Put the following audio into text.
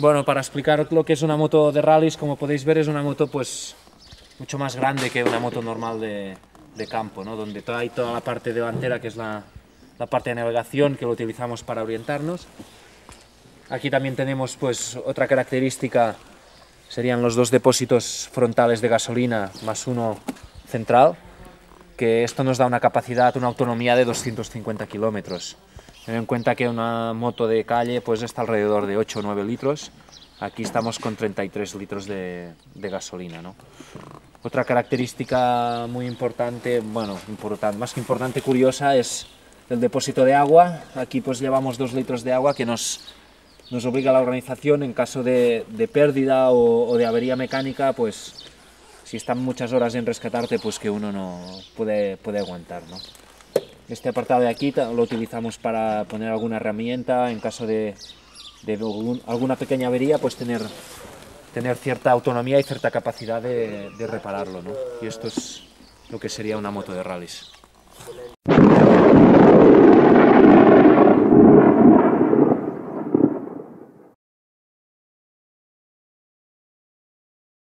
Bueno, para explicar lo que es una moto de rallies, como podéis ver, es una moto pues mucho más grande que una moto normal de campo, ¿no? Donde hay toda la parte delantera, que es la parte de navegación, que lo utilizamos para orientarnos. Aquí también tenemos pues otra característica, serían los dos depósitos frontales de gasolina más uno central, que esto nos da una capacidad, una autonomía de 250 kilómetros. Ten en cuenta que una moto de calle pues está alrededor de 8 o 9 litros, aquí estamos con 33 litros de gasolina, ¿no? Otra característica muy importante, bueno, más que importante, curiosa, es el depósito de agua. Aquí pues llevamos 2 litros de agua que nos obliga a la organización en caso de pérdida o de avería mecánica, pues si están muchas horas en rescatarte, pues que uno no puede aguantar, ¿no? Este apartado de aquí lo utilizamos para poner alguna herramienta en caso de alguna pequeña avería, pues tener cierta autonomía y cierta capacidad de repararlo, ¿no? Y esto es lo que sería una moto de rallies.